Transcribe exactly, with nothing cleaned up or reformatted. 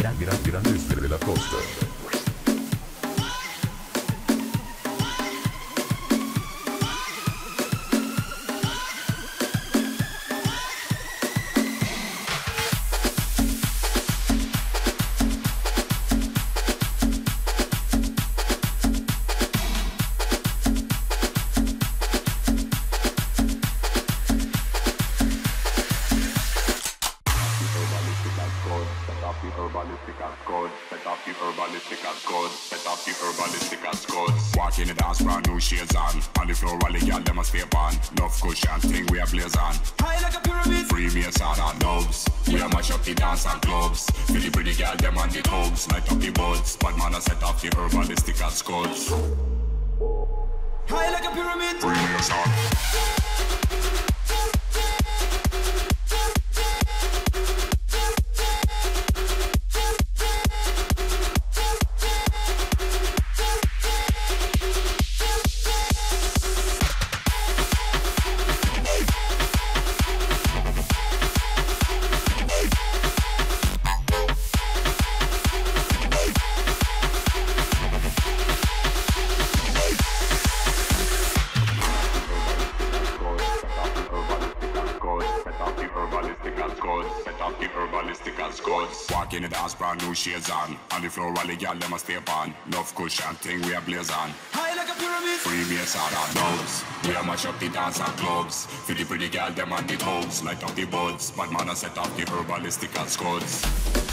gran, gran, Grandes de la Costa. Herbalistic as God, set up the herbalistic as God, set up the herbalistic as God. Walk in the dance, brand new shades on. On the floor, all the girls them a stay on. Enough cushion thing we a blaze on. High like a pyramid. Freemasons and noobs, we a mash up the dance and clubs. Feel the pretty girl them on the tubs, light up the buds. Bad man a set up the herbalistic as God. High like a pyramid. Freemasons. Walk in the dance, brand new shades on. On the floor, all the girls them a stay on. Enough cushion thing we a blaze on. High like a pyramid. Freemasons and noobs, we a mash up the dance and clubs. Feel the pretty girl them on the tubs, light up the buds. Bad man a set up the herbalistic as gods.